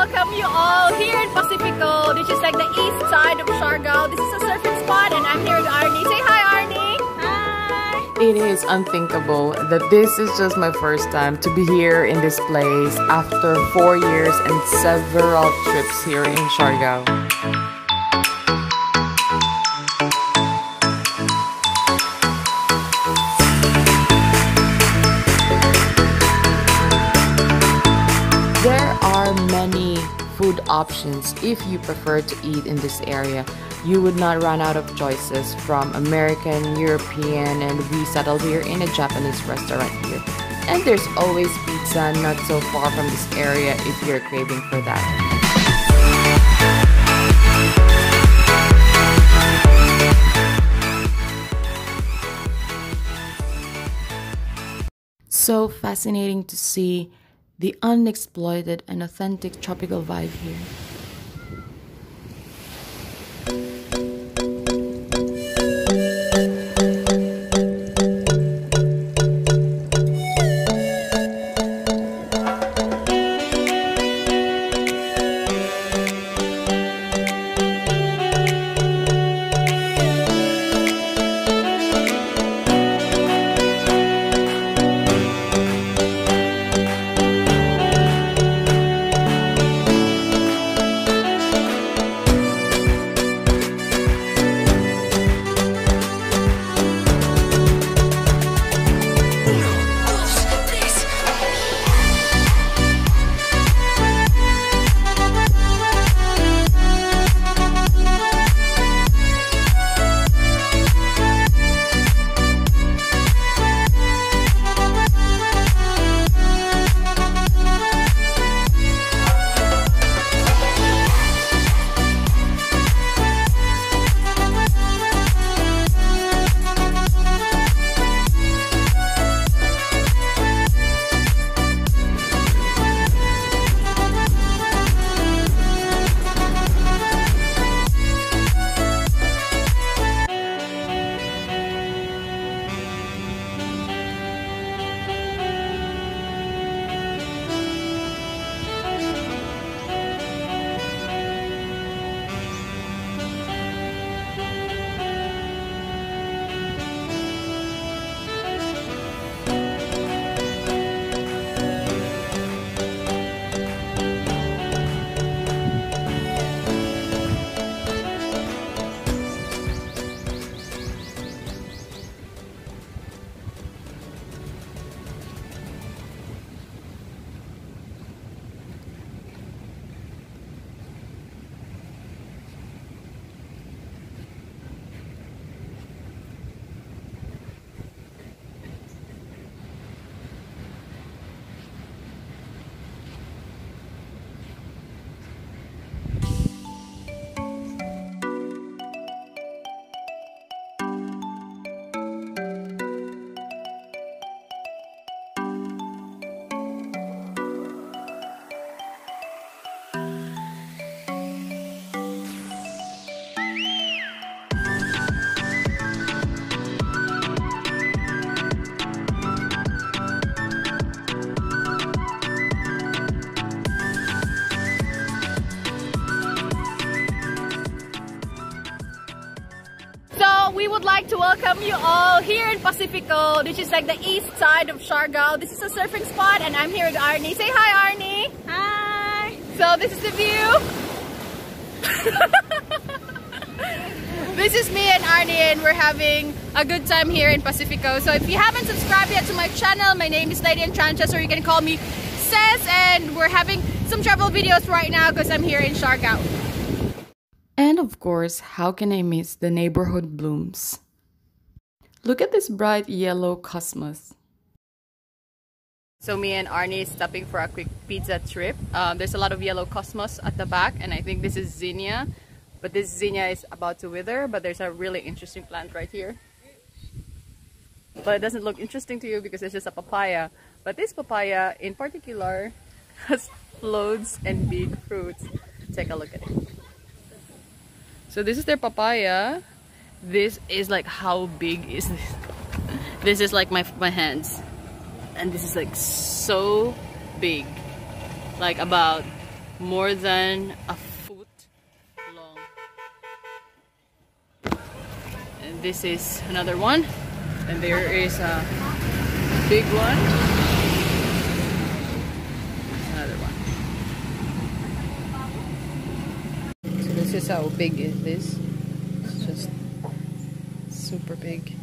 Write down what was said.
welcome you all here in Pacifico. This is like the east side of Siargao. This is a surfing spot and I'm here with Arnie. Say hi, Arnie! Hi! It is unthinkable that this is just my first time to be here in this place after 4 years and several trips here in Siargao. Many food options if you prefer to eat in this area. You would not run out of choices from American, European, and we settled here in a Japanese restaurant here. And there's always pizza not so far from this area if you're craving for that. So fascinating to see the unexploited and authentic tropical vibe here. We would like to welcome you all here in Pacifico. This is like the east side of Siargao. This is a surfing spot and I'm here with Arnie. Say hi, Arnie! Hi! So this is the view. This is me and Arnie and we're having a good time here in Pacifico. So if you haven't subscribed yet to my channel, my name is Lady Enchantress, or you can call me Ses, and we're having some travel videos right now because I'm here in Siargao. And of course, how can I miss the neighborhood blooms? Look at this bright yellow cosmos. So me and Arnie is stopping for a quick pizza trip. There's a lot of yellow cosmos at the back, and I think this is zinnia. But this zinnia is about to wither, but there's a really interesting plant right here. But it doesn't look interesting to you because it's just a papaya. But this papaya in particular has loads and big fruits. Take a look at it. So this is their papaya. This is like, how big is this? This is like my hands. And this is like so big. Like about more than a foot long. And this is another one. And there is a big one. Another one. So this is how big it is. It's just super big.